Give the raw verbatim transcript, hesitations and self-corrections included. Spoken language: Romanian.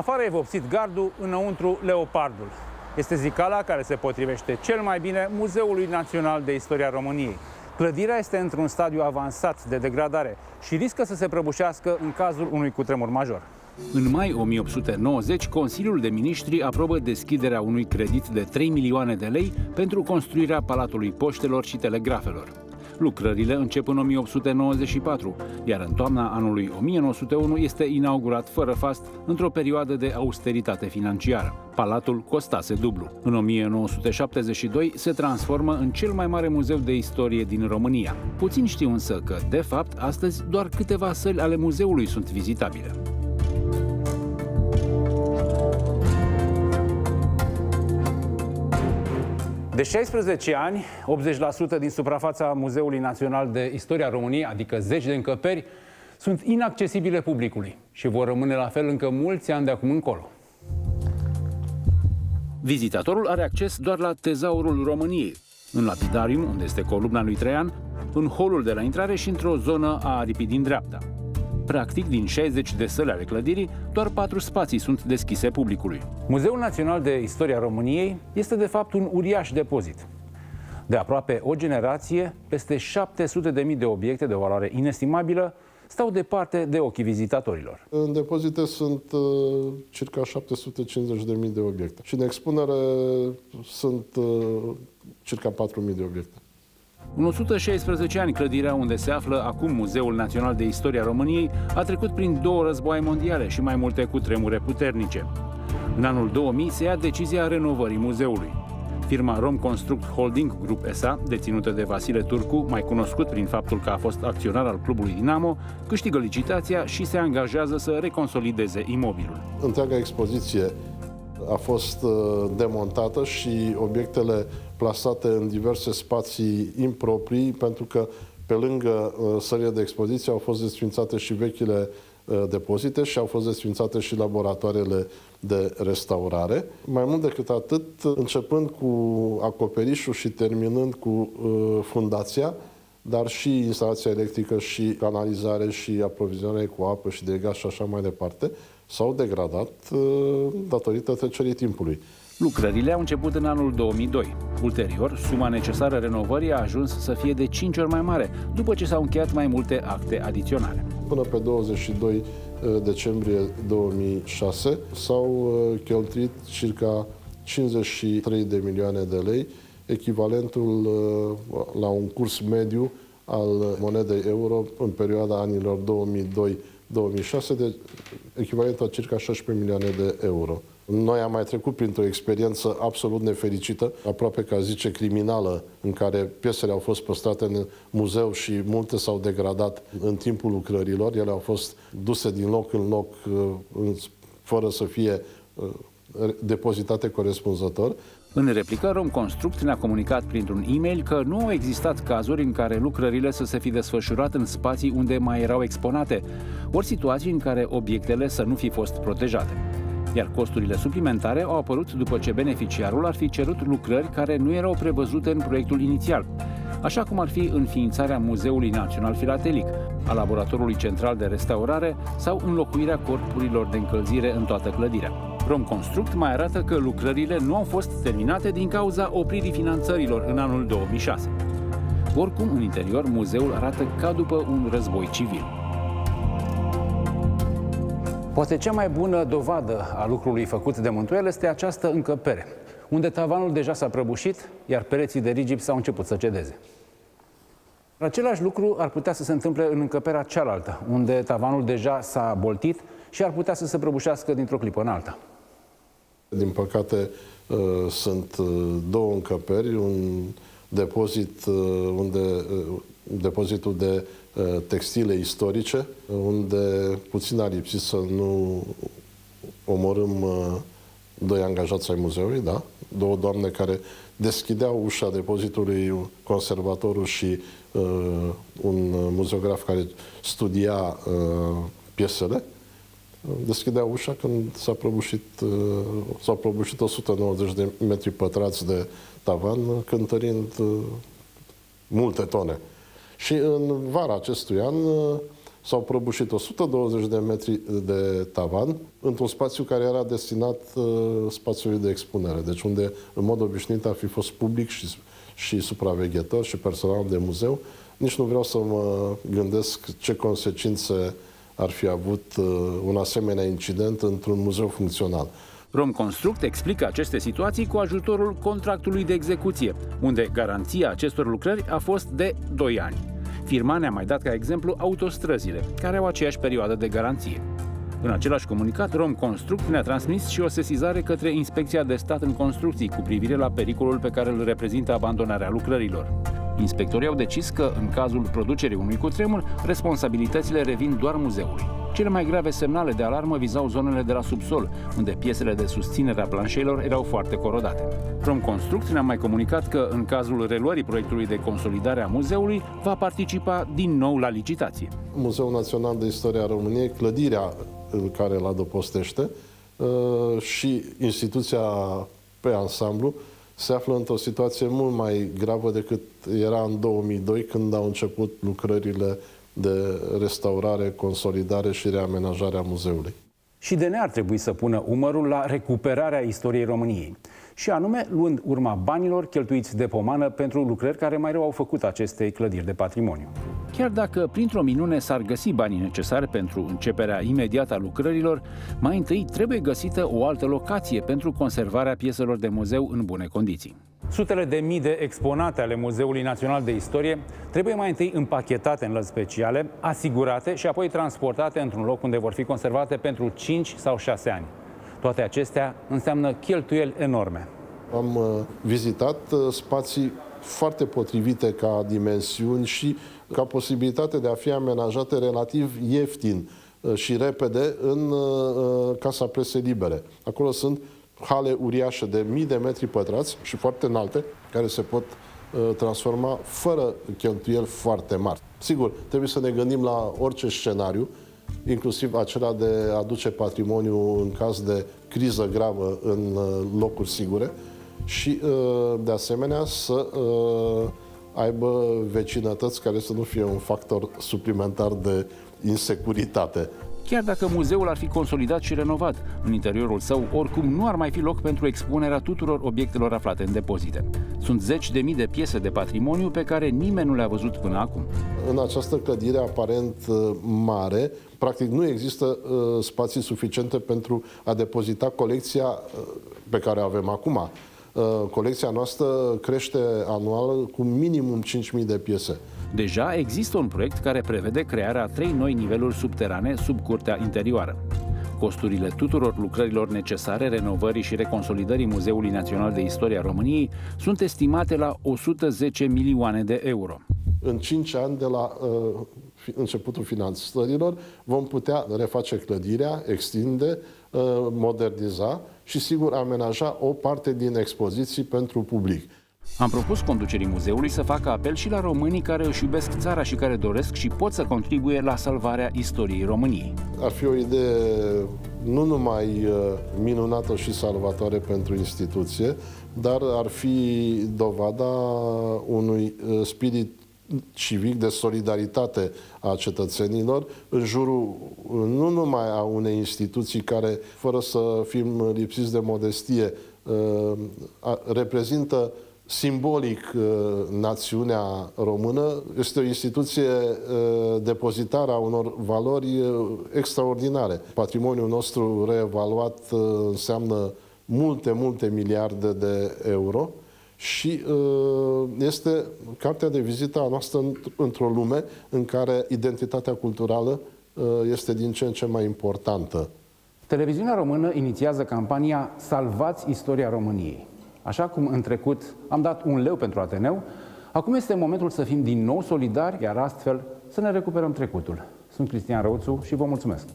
Afară e vopsit gardul, înăuntru leopardul. Este zicala care se potrivește cel mai bine Muzeului Național de Istoria României. Clădirea este într-un stadiu avansat de degradare și riscă să se prăbușească în cazul unui cutremur major. În mai o mie opt sute nouăzeci, Consiliul de Miniștri aprobă deschiderea unui credit de trei milioane de lei pentru construirea Palatului Poștelor și Telegrafelor. Lucrările încep în o mie opt sute nouăzeci și patru, iar în toamna anului o mie nouă sute unu este inaugurat fără fast într-o perioadă de austeritate financiară. Palatul costase dublu. În o mie nouă sute șaptezeci și doi se transformă în cel mai mare muzeu de istorie din România. Puțin știu însă că, de fapt, astăzi doar câteva săli ale muzeului sunt vizitabile. De șaisprezece ani, optzeci la sută din suprafața Muzeului Național de Istoria României, adică zeci de încăperi, sunt inaccesibile publicului și vor rămâne la fel încă mulți ani de acum încolo. Vizitatorul are acces doar la Tezaurul României, în lapidarium, unde este columna lui Traian, în holul de la intrare și într-o zonă a aripii din dreapta. Practic, din șaizeci de săli ale clădirii, doar patru spații sunt deschise publicului. Muzeul Național de Istoria României este, de fapt, un uriaș depozit. De aproape o generație, peste șapte sute de mii de obiecte de valoare inestimabilă stau departe de ochii vizitatorilor. În depozite sunt uh, circa șapte sute cincizeci de mii de obiecte și în expunere sunt uh, circa patru mii de obiecte. În o sută șaisprezece ani, clădirea unde se află acum Muzeul Național de Istoria României a trecut prin două războaie mondiale și mai multe cutremure puternice. În anul două mii se ia decizia renovării muzeului. Firma Rom Construct Holding Group S A, deținută de Vasile Turcu, mai cunoscut prin faptul că a fost acționar al clubului Dinamo, câștigă licitația și se angajează să reconsolideze imobilul. Întreaga expoziție a fost demontată și obiectele plasate în diverse spații improprii, pentru că pe lângă sările de expoziție au fost desființate și vechile depozite și au fost desființate și laboratoarele de restaurare. Mai mult decât atât, începând cu acoperișul și terminând cu fundația, dar și instalația electrică și canalizare și aprovizionare cu apă și de gaz și așa mai departe, s-au degradat datorită trecerii timpului. Lucrările au început în anul două mii doi. Ulterior, suma necesară renovării a ajuns să fie de cinci ori mai mare, după ce s-au încheiat mai multe acte adiționale. Până pe douăzeci și doi decembrie două mii șase s-au cheltuit circa cincizeci și trei de milioane de lei, echivalentul la un curs mediu al monedei euro în perioada anilor două mii doi două mii șase, de echivalentul a circa șaisprezece milioane de euro. Noi am mai trecut printr-o experiență absolut nefericită, aproape ca zice criminală, în care piesele au fost păstrate în muzeu și multe s-au degradat în timpul lucrărilor. Ele au fost duse din loc în loc, fără să fie depozitate corespunzător. În replică, Rom Construct ne-a comunicat printr-un e-mail că nu au existat cazuri în care lucrările să se fi desfășurat în spații unde mai erau exponate, ori situații în care obiectele să nu fi fost protejate. Iar costurile suplimentare au apărut după ce beneficiarul ar fi cerut lucrări care nu erau prevăzute în proiectul inițial, așa cum ar fi înființarea Muzeului Național Filatelic, a Laboratorului Central de Restaurare sau înlocuirea corpurilor de încălzire în toată clădirea. Rom Construct mai arată că lucrările nu au fost terminate din cauza opririi finanțărilor în anul două mii șase. Oricum, în interior, muzeul arată ca după un război civil. Poate cea mai bună dovadă a lucrului făcut de Montuel este această încăpere, unde tavanul deja s-a prăbușit, iar pereții de rigips s-au început să cedeze. Același lucru ar putea să se întâmple în încăperea cealaltă, unde tavanul deja s-a boltit și ar putea să se prăbușească dintr-o clipă în alta. Din păcate, sunt două încăperi, un depozit unde... depozitul de textile istorice, unde puțin a lipsit să nu omorâm doi angajați ai muzeului, da? Două doamne care deschideau ușa depozitului, conservatorul și uh, un muzeograf care studia uh, piesele, deschideau ușa când s-a prăbușit, uh, s-au prăbușit o sută nouăzeci de metri pătrați de tavan, cântărind uh, multe tone. Și în vara acestui an s-au prăbușit o sută douăzeci de metri de tavan într-un spațiu care era destinat uh, spațiului de expunere, deci unde, în mod obișnuit, ar fi fost public și, și supraveghetor și personal de muzeu. Nici nu vreau să mă gândesc ce consecințe ar fi avut uh, un asemenea incident într-un muzeu funcțional. Rom Construct explică aceste situații cu ajutorul contractului de execuție, unde garanția acestor lucrări a fost de doi ani. Firma ne-a mai dat ca exemplu autostrăzile, care au aceeași perioadă de garanție. În același comunicat, Rom Construct ne-a transmis și o sesizare către Inspecția de Stat în Construcții cu privire la pericolul pe care îl reprezintă abandonarea lucrărilor. Inspectorii au decis că, în cazul producerii unui cutremur, responsabilitățile revin doar muzeului. Cele mai grave semnale de alarmă vizau zonele de la subsol, unde piesele de susținere a planșeilor erau foarte corodate. Rom Construct ne-a mai comunicat că, în cazul reluării proiectului de consolidare a muzeului, va participa din nou la licitație. Muzeul Național de Istoria României, clădirea care îl adăpostește și instituția pe ansamblu, se află într-o situație mult mai gravă decât era în două mii doi, când au început lucrările de restaurare, consolidare și reamenajare a muzeului. Și D N A ar trebui să pună umărul la recuperarea istoriei României, și anume luând urma banilor cheltuiți de pomană pentru lucrări care mai rău au făcut acestei clădiri de patrimoniu. Chiar dacă printr-o minune s-ar găsi banii necesari pentru începerea imediată a lucrărilor, mai întâi trebuie găsită o altă locație pentru conservarea pieselor de muzeu în bune condiții. Sutele de mii de exponate ale Muzeului Național de Istorie trebuie mai întâi împachetate în lăzi speciale, asigurate și apoi transportate într-un loc unde vor fi conservate pentru cinci sau șase ani. Toate acestea înseamnă cheltuieli enorme. Am vizitat spații foarte potrivite ca dimensiuni și ca posibilitate de a fi amenajate relativ ieftin și repede în Casa Presei Libere. Acolo sunt hale uriașe de mii de metri pătrați și foarte înalte, care se pot transforma fără cheltuieli foarte mari. Sigur, trebuie să ne gândim la orice scenariu, inclusiv acela de a aduce patrimoniu în caz de criză gravă în locuri sigure și, de asemenea, să aibă vecinătăți care să nu fie un factor suplimentar de insecuritate. Chiar dacă muzeul ar fi consolidat și renovat, în interiorul său oricum nu ar mai fi loc pentru expunerea tuturor obiectelor aflate în depozite. Sunt zeci de mii de piese de patrimoniu pe care nimeni nu le-a văzut până acum. În această clădire aparent mare, practic nu există uh, spații suficiente pentru a depozita colecția uh, pe care o avem acum. Uh, colecția noastră crește anual cu minimum cinci mii de piese. Deja există un proiect care prevede crearea a trei noi niveluri subterane sub curtea interioară. Costurile tuturor lucrărilor necesare renovării și reconsolidării Muzeului Național de Istoria României sunt estimate la o sută zece milioane de euro. În cinci ani de la uh, începutul finanțărilor vom putea reface clădirea, extinde, uh, moderniza și, sigur, amenaja o parte din expoziții pentru public. Am propus conducerii muzeului să facă apel și la românii care își iubesc țara și care doresc și pot să contribuie la salvarea istoriei României. Ar fi o idee nu numai minunată și salvatoare pentru instituție, dar ar fi dovada unui spirit civic de solidaritate a cetățenilor în jurul nu numai a unei instituții care, fără să fim lipsiți de modestie, reprezintă simbolic națiunea română. Este o instituție depozitară a unor valori extraordinare. Patrimoniul nostru reevaluat înseamnă multe, multe miliarde de euro și este cartea de vizită a noastră într-o lume în care identitatea culturală este din ce în ce mai importantă. Televiziunea română inițiază campania Salvați istoria României. Așa cum în trecut am dat un leu pentru Ateneu, acum este momentul să fim din nou solidari, iar astfel să ne recuperăm trecutul. Sunt Cristian Răuțu și vă mulțumesc!